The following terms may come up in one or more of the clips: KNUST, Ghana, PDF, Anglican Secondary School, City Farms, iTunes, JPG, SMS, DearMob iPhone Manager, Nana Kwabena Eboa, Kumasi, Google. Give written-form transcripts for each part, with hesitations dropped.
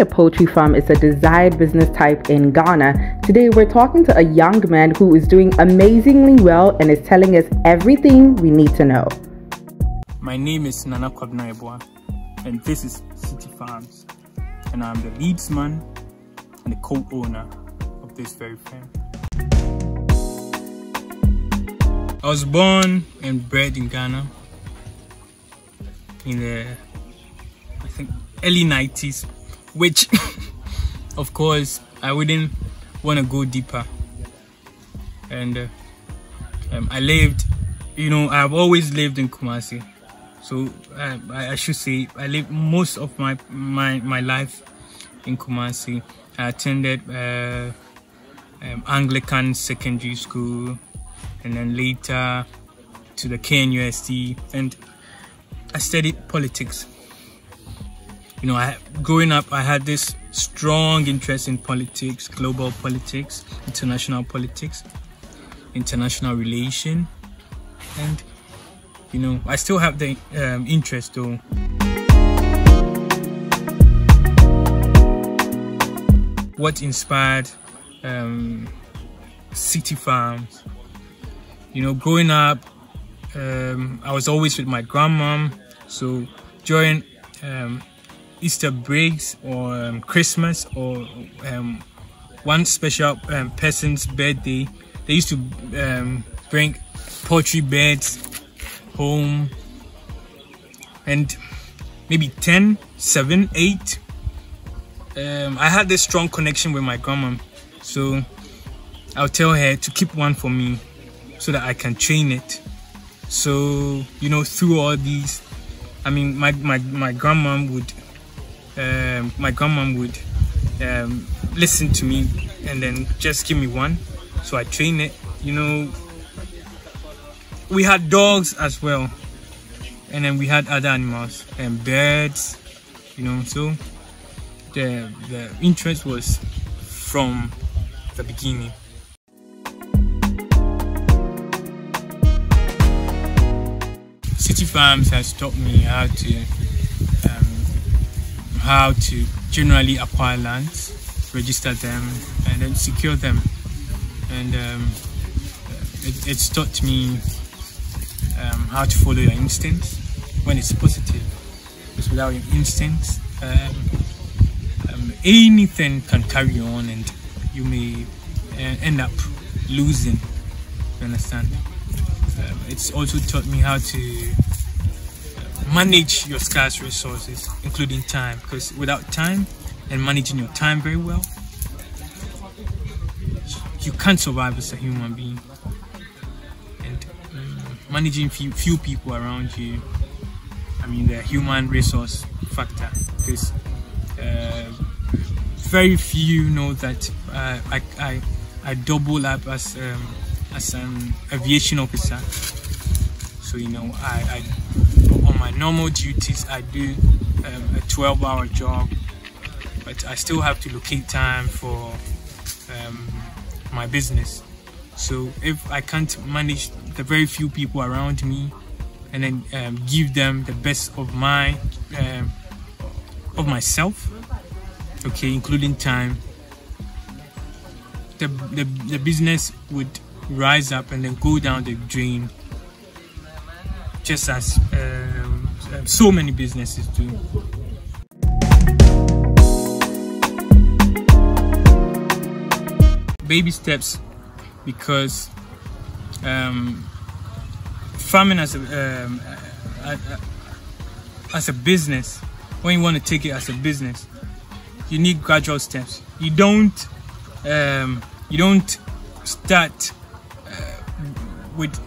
Owning a poultry farm is a desired business type in Ghana. Today we're talking to a young man who is doing amazingly well and is telling us everything we need to know. My name is Nana Kwabena Eboa, and this is City Farms, and I'm the leadsman and the co-owner of this very farm. I was born and bred in Ghana in the, I think, early 90s, which of course I wouldn't want to go deeper. And I lived, I've always lived in Kumasi, so I should say I lived most of my life in Kumasi. I attended Anglican Secondary School, and then later to the KNUST, and I studied politics. Growing up, I had this strong interest in politics, global politics, international relation, and I still have the interest though. What inspired City Farms? Growing up, I was always with my grandmom, so during Easter breaks or Christmas or one special person's birthday, they used to bring poultry birds home, and maybe 10, 7, 8. I had this strong connection with my grandma, so I'll tell her to keep one for me so that I can train it. So, through all these, my grandmom would listen to me and then just give me one, so I train it. We had dogs as well, and then we had other animals and birds. So the interest was from the beginning. City Farms has taught me how to generally acquire lands, register them, and then secure them. And it's taught me how to follow your instincts when it's positive. Because without your instincts, anything can carry on, and you may end up losing. You understand? It's also taught me how to manage your scarce resources, including time, because without time and managing your time very well, you can't survive as a human being. And managing few people around you, the human resource factor, because very few know that I double up as an aviation officer. So I on my normal duties I do a 12-hour job, but I still have to locate time for my business. So if I can't manage the very few people around me and then give them the best of myself, okay, including time, the business would rise up and then go down the drain, just as so many businesses do. Baby steps, because farming as a business, when you want to take it as a business, you need gradual steps. You don't start with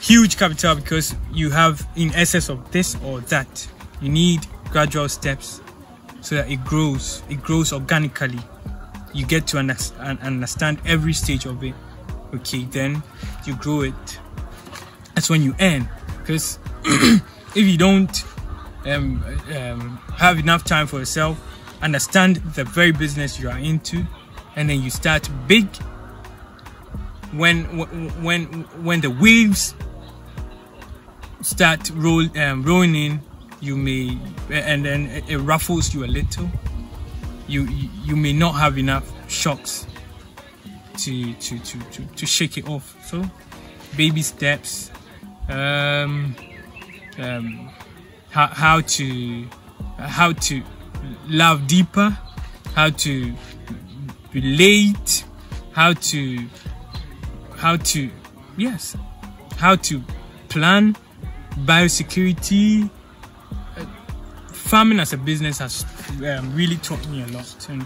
huge capital because you have in excess of this or that. You need gradual steps so that it grows organically. You get to understand every stage of it, okay? Then you grow it. That's when you earn, because if you don't have enough time for yourself, understand the very business you are into, and then you start big. When the waves start rolling in, you may, and then it ruffles you a little. You may not have enough shocks to shake it off. So baby steps, how to love deeper, how to relate, how to plan, biosecurity. Farming as a business has really taught me a lot, and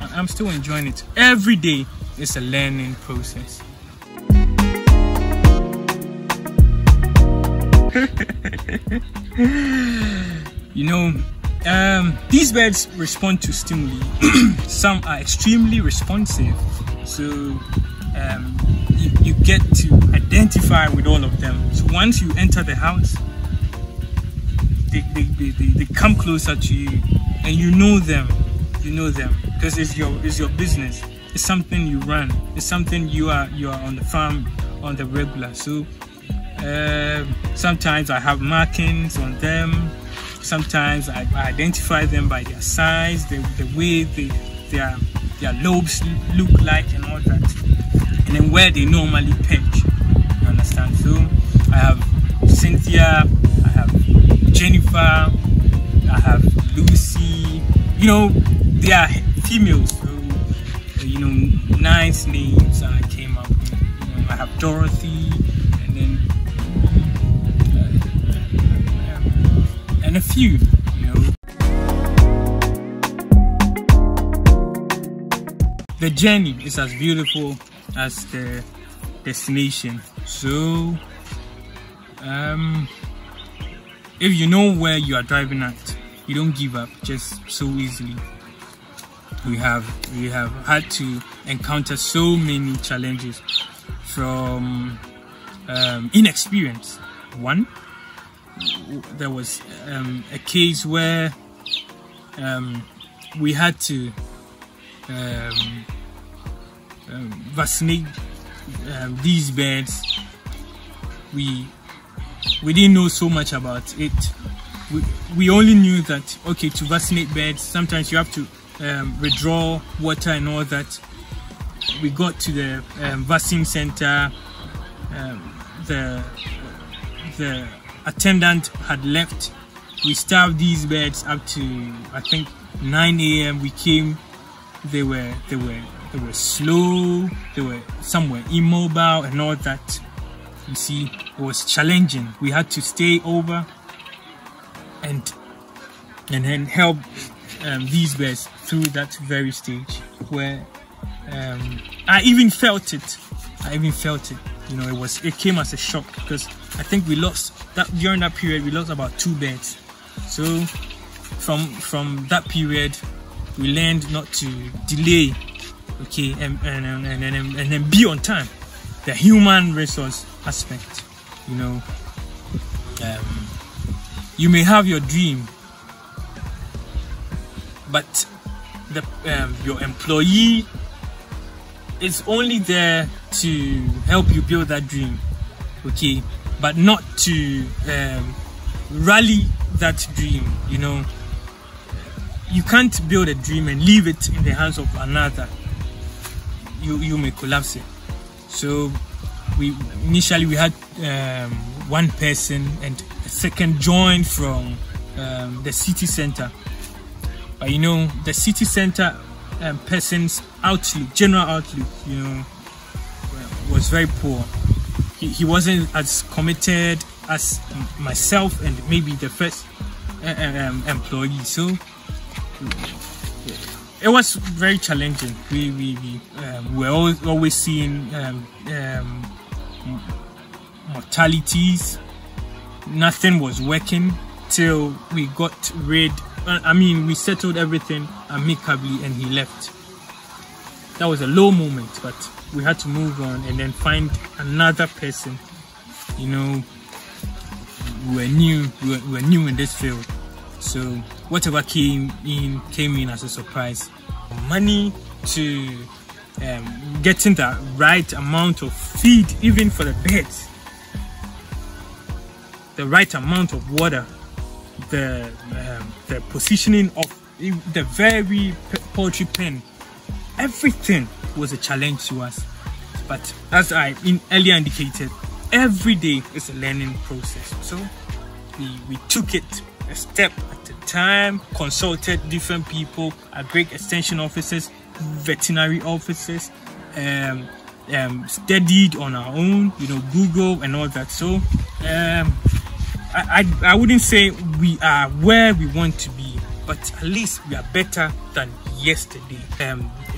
I'm still enjoying it. Every day is a learning process. You know, these birds respond to stimuli. Some are extremely responsive, so you get to identify with all of them. So once you enter the house, they come closer to you, and you know them because it's your business. It's something you run. It's something you are on the farm on the regular. So sometimes I have markings on them. Sometimes I identify them by their size, the way their lobes look like, and all that, and then where they normally perch. You understand? So I have Cynthia, I have Jennifer, I have Lucy. You know, they are females, so you know, nice names I came up with. You know, I have Dorothy, and then and a few. You know, the journey is as beautiful as the destination. So if you know where you are driving at, you don't give up just so easily. We have had to encounter so many challenges, from inexperience. One, there was a case where we had to vaccinate these birds. We didn't know so much about it. We only knew that, okay, to vaccinate birds, sometimes you have to withdraw water and all that. We got to the vaccine center. The attendant had left. We starved these birds up to, I think, 9 a.m. We came. They were slow. They were somewhere immobile and all that. You see, it was challenging. We had to stay over and then help these birds through that very stage where I even felt it. You know, it came as a shock, because I think we lost that during that period. We lost about 2 birds. So from that period, we learned not to delay, okay, and then be on time. The human resource aspect, you know, you may have your dream, but your employee is only there to help you build that dream, okay, but not to rally that dream. You know, you can't build a dream and leave it in the hands of another. You may collapse it. So we had one person, and a second joined from the city center. But you know, the city center person's outlook, general outlook, you know, was very poor. He wasn't as committed as myself and maybe the first employee. So it was very challenging. We were always seeing mortalities. Nothing was working till we got rid. I mean, we settled everything amicably, and he left. That was a low moment, but we had to move on and then find another person. You know, we were new in this field, so whatever came in as a surprise. Money to getting the right amount of feed, even for the birds, the right amount of water, the positioning of the very poetry pen, everything was a challenge to us. But as I earlier indicated, every day is a learning process. So we took it a step at a time, consulted different people, agric extension officers, veterinary officers, studied on our own, Google and all that. So I wouldn't say we are where we want to be, but at least we are better than yesterday.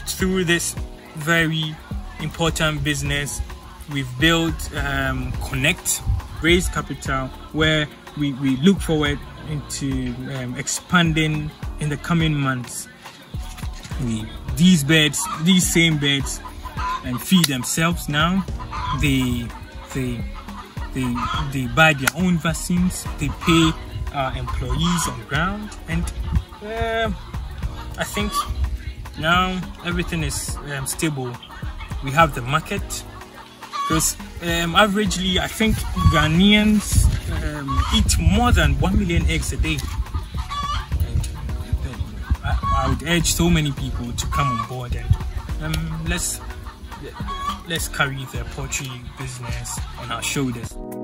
Through this very important business, we've built Connect, raised capital, where we look forward into expanding in the coming months. These birds, these same birds, and feed themselves now. They buy their own vaccines. They pay our employees on ground, and I think now everything is stable. We have the market, because averagely I think Ghanaians eat more than 1 million eggs a day. And I would urge so many people to come on board, and let's carry the poultry business on our shoulders.